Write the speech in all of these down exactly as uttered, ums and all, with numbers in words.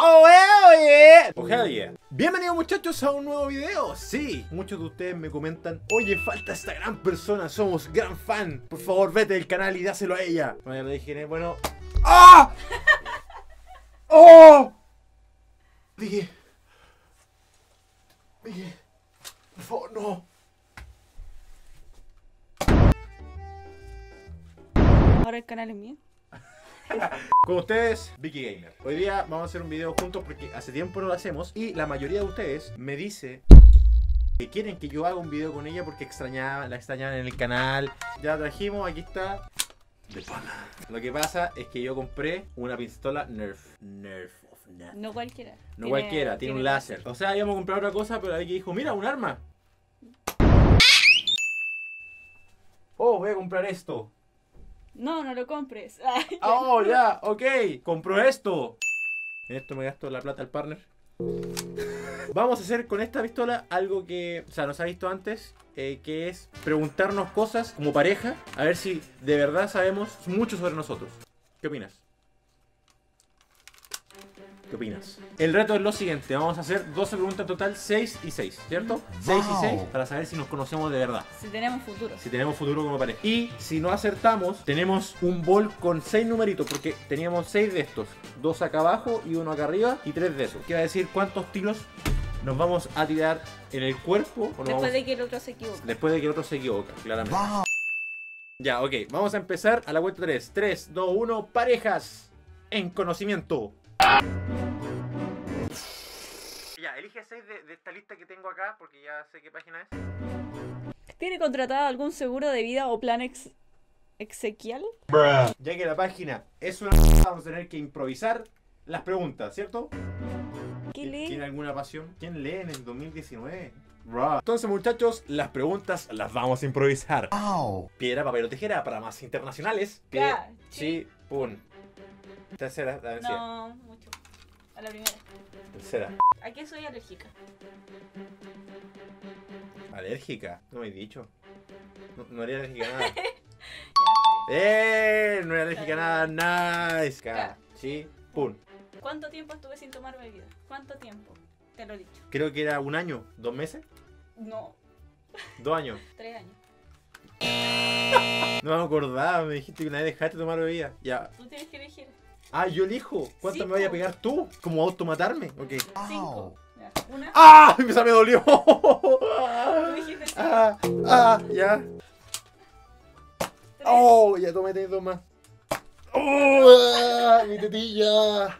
Oh, hell yeah. Oh, hell yeah. Bienvenidos muchachos a un nuevo video. Sí, muchos de ustedes me comentan: oye, falta esta gran persona, somos gran fan, por favor vete del canal y dáselo a ella. Bueno, le dije, bueno... ¡Ah! ¡Oh! Dije... Dije... Por favor, no. Ahora el canal es mío. Con ustedes, Vicky Gamer. Hoy día vamos a hacer un video juntos porque hace tiempo no lo hacemos y la mayoría de ustedes me dice que quieren que yo haga un video con ella porque extrañaban, la extrañaban en el canal. Ya la trajimos, aquí está. De pana. Lo que pasa es que yo compré una pistola Nerf. Nerf of Nerf. No cualquiera. No tiene, cualquiera, tiene, tiene un láser. láser. O sea, íbamos a comprar otra cosa, pero la Vicky dijo, mira, un arma. Oh, voy a comprar esto. No, no lo compres. Oh, ya, ok. Compro esto. En esto me gasto la plata al partner. Vamos a hacer con esta pistola algo que, o sea, nos ha visto antes, eh, que es preguntarnos cosas como pareja, a ver si de verdad sabemos mucho sobre nosotros. ¿Qué opinas? ¿Qué opinas? El reto es lo siguiente, vamos a hacer doce preguntas en total, seis y seis, ¿cierto? Wow. seis y seis, para saber si nos conocemos de verdad. Si tenemos futuro. Si tenemos futuro como pareja. Y si no acertamos, tenemos un bol con seis numeritos, porque teníamos seis de estos. dos acá abajo y uno acá arriba y tres de esos. Quiere decir cuántos tiros nos vamos a tirar en el cuerpo. Después vamos... de que el otro se equivoca. Después de que el otro se equivoca, claramente. Wow. Ya, ok, vamos a empezar a la vuelta tres. tres, dos, uno, parejas en conocimiento. Ya, elige seis de, de esta lista que tengo acá, porque ya sé qué página es. ¿Tiene contratado algún seguro de vida o plan ex exequial? Bruh. Ya que la página es una... vamos a tener que improvisar las preguntas, ¿cierto? ¿Qué lee? ¿Tiene alguna pasión? ¿Quién lee en el dos mil diecinueve? Bruh. Entonces muchachos, las preguntas las vamos a improvisar. Oh. Piedra, papel o tijera para más internacionales. Piedra, sí, pum. Tercera, la vencida. No, mucho. A la primera. Tercera. ¿A qué soy alérgica? ¿Alérgica? No me he dicho. No, no era alérgica a nada. Ya, ¡eh! No era alérgica a nada. Nice. K. Sí. Pum. ¿Cuánto tiempo estuve sin tomar bebida? ¿Cuánto tiempo? Te lo he dicho. Creo que era un año. ¿Dos meses? No. ¿Dos años? Tres años. No me acordaba, me dijiste que una vez dejaste de tomar bebida. Ya. Tú tienes que elegir. Ah, yo elijo. ¿Cuántas me voy a pegar tú? ¿Como automatarme? Ok. Cinco. Ya. Una. ¡Ah! ¡Esa me dolió! Tú dijiste cinco. Ah, ah, ya. Tres. Oh, ya tomé dos más. Oh, mi tetilla.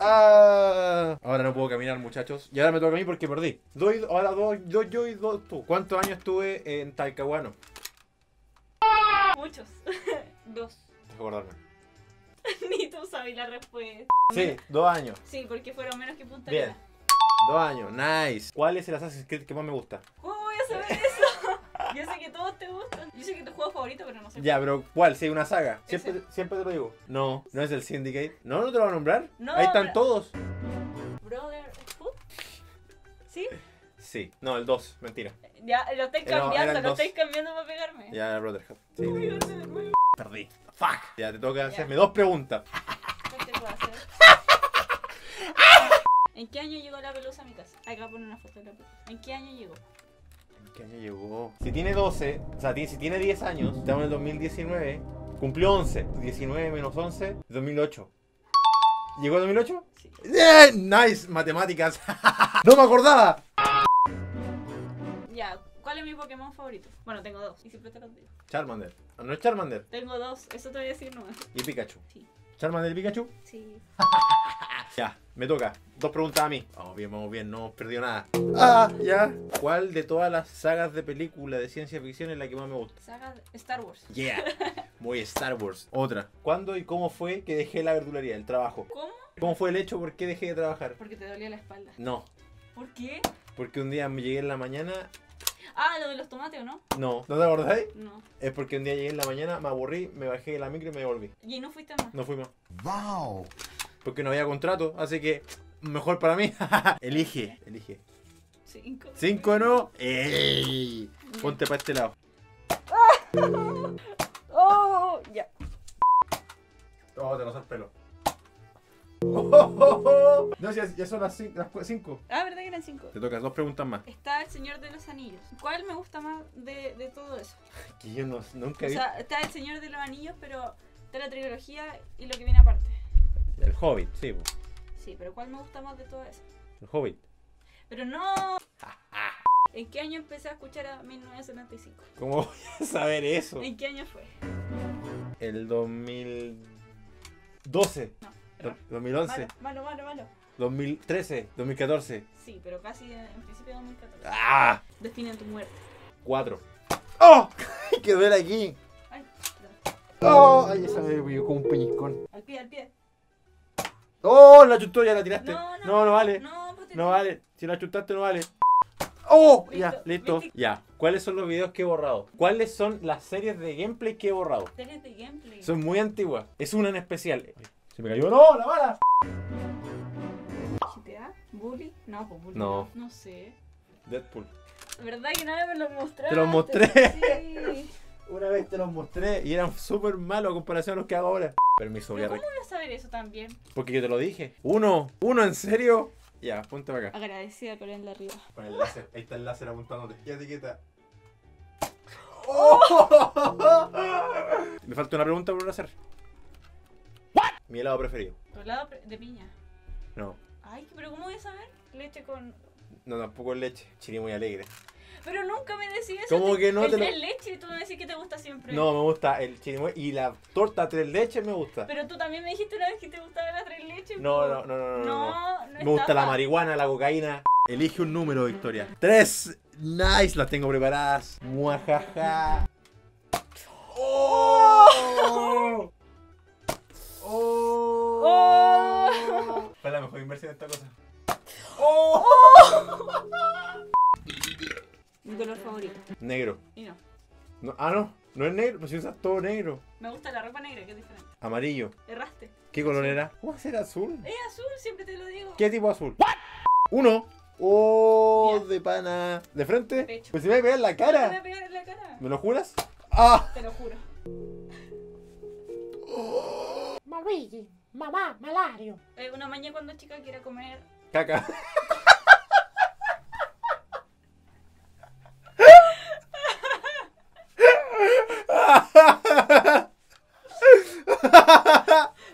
Ah. Ahora no puedo caminar, muchachos. Y ahora me toca a mí porque perdí. Doy, ahora dos do, yo y dos tú. ¿Cuántos años estuve en Talcahuano? Muchos. Dos. Recordarme. Ni tú sabes la respuesta. Sí, dos años. Sí, porque fueron menos que Punta. Bien. Dos años, nice. ¿Cuál es el Assassin's Creed que más me gusta? ¿Cómo voy a saber eso? Yo sé que todos te gustan. Yo sé que tu juego favorito, pero no sé. Ya, pero ¿cuál? Sí, una saga. Siempre, siempre te lo digo. No, no es el Syndicate. No, no te lo voy a nombrar. No, ahí están todos. ¿Brotherhood? ¿Sí? Sí. No, el dos, mentira. Ya, lo estáis cambiando, eh, no, lo estáis cambiando para pegarme. Ya, el Brotherhood. Sí. Uy, perdí. Fuck. Ya, te toca hacerme dos preguntas. ¿Qué te puedo hacer? ¿En qué año llegó la pelusa a mi casa? Acá pone una foto de la pelusa. ¿En qué año llegó? ¿Qué año llegó? Si tiene doce, o sea, si tiene diez años, estamos en el dos mil diecinueve, cumplió once. diecinueve menos once, dos mil ocho. ¿Llegó el dos mil ocho? Sí. Yeah, nice, matemáticas. No me acordaba. Ya, ¿cuál es mi Pokémon favorito? Bueno, tengo dos, y siempre te los digo. Charmander. ¿No es Charmander? Tengo dos, eso te voy a decir nomás. ¿Y Pikachu? Sí. ¿Charmander y Pikachu? Sí. Ya, me toca. Dos preguntas a mí. Vamos bien, vamos bien, no hemos perdido nada. Ah, ya. ¿Cuál de todas las sagas de película de ciencia ficción es la que más me gusta? Saga de Star Wars. Yeah. Muy Star Wars. Otra. ¿Cuándo y cómo fue que dejé la verdularía, el trabajo? ¿Cómo? ¿Cómo fue el hecho por qué dejé de trabajar? Porque te dolía la espalda. No. ¿Por qué? Porque un día me llegué en la mañana... Ah, lo de los tomates, ¿o no? No. ¿No te acordáis? No. Es porque un día llegué en la mañana, me aburrí, me bajé de la micro y me devolví. ¿Y no fuiste más? No fui más. ¡Wow! Porque no había contrato, así que mejor para mí. Elige, elige. Cinco. Cinco no. ¡Ey! Ponte para este lado. ¡Oh! Ya. Oh, te rozó el pelo. Oh, oh, oh. No, ya, ya son las cinco. Ah, verdad que eran cinco. Te toca dos preguntas más. Está El Señor de los Anillos. ¿Cuál me gusta más de, de todo eso? Que yo no, nunca he visto. O sea, está El Señor de los Anillos, pero está la trilogía y lo que viene aparte. El Hobbit, sí. Pues. Sí, pero ¿cuál me gusta más de todo eso? El Hobbit. Pero no. ¿En qué año empecé a escuchar a mil novecientos setenta y cinco? ¿Cómo voy a saber eso? ¿En qué año fue? El dos mil doce. No. dos mil once. Malo, malo, malo. dos mil trece, dos mil catorce. Sí, pero casi en principio de dos mil catorce. ¡Ah! Definen tu muerte. cuatro. ¡Oh! ¡Qué duele aquí! ¡Ay! ¡Oh! ¡Ay, esa me pilló con un peñiscón! Al pie, al pie. ¡Oh! La chutó, ya la tiraste. No, no, no, no vale. No, no, no vale. Si la chutaste, no vale. ¡Oh! Listo, ya, listo. Viste. Ya. ¿Cuáles son los videos que he borrado? ¿Cuáles son las series de gameplay que he borrado? Series de gameplay. Son muy antiguas. Es una en especial. Se me cayó. ¡No! ¡La bala! ¿G T A? ¿Bully? No, pues Bully. No. No sé. Deadpool. La verdad que nada me los mostraste. Te los mostré. Sí. Una vez te los mostré y eran súper malos a comparación a los que hago ahora. Permiso, voy a ¿Cómo voy a saber eso también? Porque yo te lo dije. Uno, uno, ¿en serio? Ya, ponte para acá. Agradecida con el de arriba. Con el láser, ahí está el láser apuntándote. Ya te quita. ¡Oh! Me falta una pregunta por hacer. Mi helado preferido. ¿Tu helado de piña? No. Ay, pero ¿cómo voy a saber? Leche con... No, tampoco es leche. Chile muy alegre. Pero nunca me decís eso. ¿Cómo que no? El, te lo... el leche y tú me decís que te gusta siempre. No, me gusta el chirimoy y la torta tres leches me gusta. Pero tú también me dijiste una vez que te gustaba la tres leches. No, no, no, no, no, no, no, no. Me gusta la marihuana, la cocaína. Elige un número, Victoria. Tres. Nice, las tengo preparadas. Muajaja. ¡Oh! ¡Oh! ¡Oh! Fue la mejor inversión de esta cosa. ¡Oh! ¡Oh! Mi color favorito. Negro. Y no. no. Ah, no. No es negro. Pues si usas todo negro. Me gusta la ropa negra, que es diferente. Amarillo. Erraste. ¿Qué color azul. Era? ¿Cómo va a ser azul? Es azul, siempre te lo digo. ¿Qué tipo azul? ¿What? Uno. Oh, yeah. De pana. ¿De frente? Pecho. Pues se me va a pegar en la cara. Se me va a pegar en la cara. ¿Me lo juras? Ah. Te lo juro. Oh. Marigi, mamá, malario. Eh, una mañana cuando chica quiere comer... Caca.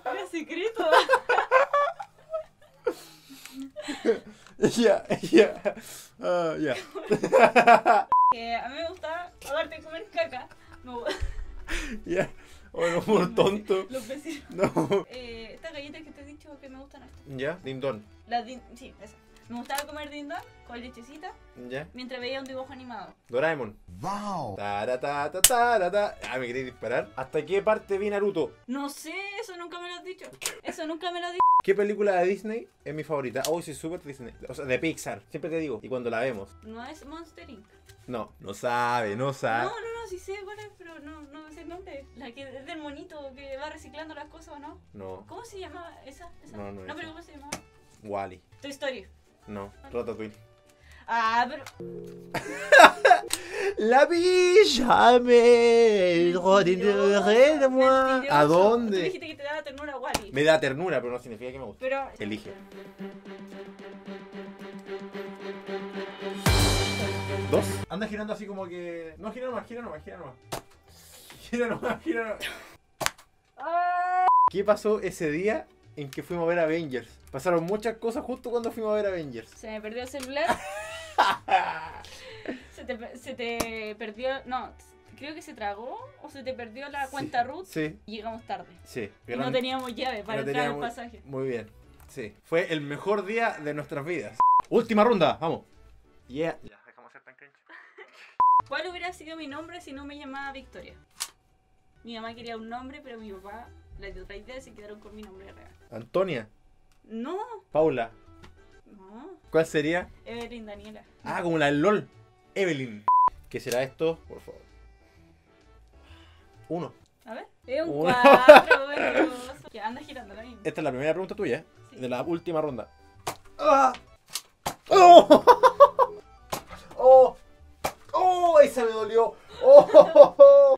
Era secreto. Ya, ya, ya. A mí me gusta, aparte de comer caca. Ya, bueno, por tonto. Los vecinos. No. Eh, estas galletas que te he dicho que me gustan harto. Ya, dindón. Las din, sí, esa. Me gustaba comer dindón con lechecita. Ya. Mientras veía un dibujo animado. Doraemon. Wow. Taratatatarata. Ah, me quería disparar. ¿Hasta qué parte vi Naruto? No sé, eso nunca me lo has dicho. Eso nunca me lo has dicho. ¿Qué película de Disney es mi favorita? Hoy oh, soy súper Disney. O sea, de Pixar. Siempre te digo. Y cuando la vemos. No es Monster incorporated. No, no sabe, no sabe. No, no, no, sí sé cuál es, pero no, no sé el nombre. La que es del monito que va reciclando las cosas, ¿o no? No. ¿Cómo se llamaba esa? esa? No, no. No, pero ¿cómo se llamaba? Wally. Toy Story. No, Ratatouille. Ah, pero... La pilla me... ¿A dónde? Tú dijiste que te daba ternura Wally. Me da ternura, pero no significa que me guste. Pero... Elige. ¿Dos? Anda girando así como que... No, gira nomás, gira nomás, gira nomás. Gira nomás, gira nomás. ¿Qué pasó ese día en que fuimos a ver Avengers? Pasaron muchas cosas justo cuando fuimos a ver Avengers. Se me perdió el celular. se, te, se te perdió... No, creo que se tragó o se te perdió la cuenta sí, root. Sí. Y llegamos tarde. Sí. Y no teníamos llave para no entrar al pasaje. Muy bien, sí. Fue el mejor día de nuestras vidas. Última ronda, vamos. Yeah. Ya, dejamos ser tan cringe. ¿Cuál hubiera sido mi nombre si no me llamaba Victoria? Mi mamá quería un nombre, pero mi papá... Las de otra idea se quedaron con mi nombre real. ¿Antonia? No. ¿Paula? No. ¿Cuál sería? Evelyn Daniela. Ah, como la del LOL. Evelyn. ¿Qué será esto? Por favor. Uno. A ver. Es un Uno. cuatro. Que anda girando la misma. Esta es la primera pregunta tuya, ¿eh? Sí. De la última ronda. ¡Ah! ¡Oh! ¡Oh! ¡Oh! ¡Esa me dolió! ¡Oh! ¡Oh! ¡Oh!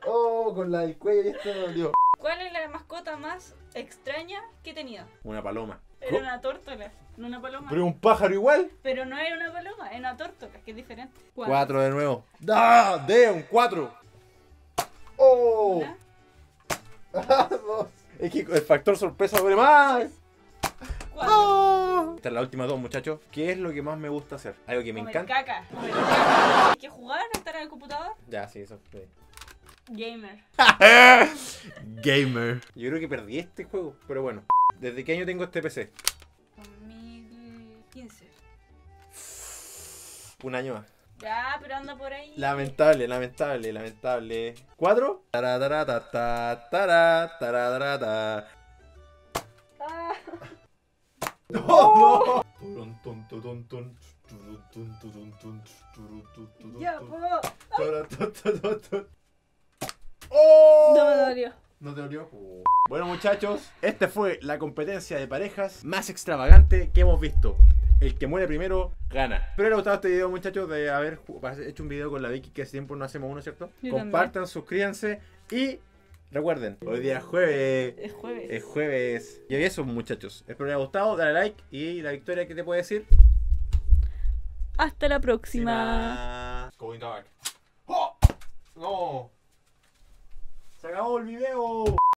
¡Oh! Con la del cuello y esta me dolió. ¿Cuál es la mascota más extraña que he tenido? Una paloma. Era una tórtola, no una paloma. Pero un pájaro igual. Pero no era una paloma, era una tórtola, que es diferente. Cuatro, cuatro de nuevo. ¡Ah! De un cuatro. ¡Oh! Dos. Es que el factor sorpresa duele más. ¡Oh! Esta es la última dos, muchachos. ¿Qué es lo que más me gusta hacer? Algo que me comer encanta. Caca. Comer caca. Hay que jugar, estar en el computador. Ya, sí, eso fue. Gamer. Gamer. Yo creo que perdí este juego, pero bueno. ¿Desde qué año tengo este P C? dos mil quince. Un año más. Ya, pero anda por ahí. Lamentable, lamentable, lamentable. ¿Cuatro? Taratarata, taratarata. Ah. No, oh. No. Ya, po. Oh. No me dolió. No te dolió. Oh. Bueno, muchachos, esta fue la competencia de parejas más extravagante que hemos visto. El que muere primero gana. Espero que les haya gustado este video, muchachos, de haber hecho un video con la Vicky, que hace tiempo no hacemos uno, ¿cierto? Yo Compartan, también. Suscríbanse y recuerden, hoy día es jueves. Es jueves. Es jueves. Y eso, muchachos. Espero que les haya gustado, dale like y la victoria que te puede decir. Hasta la próxima. Going dark. ¡Oh! No. Se acabó el video.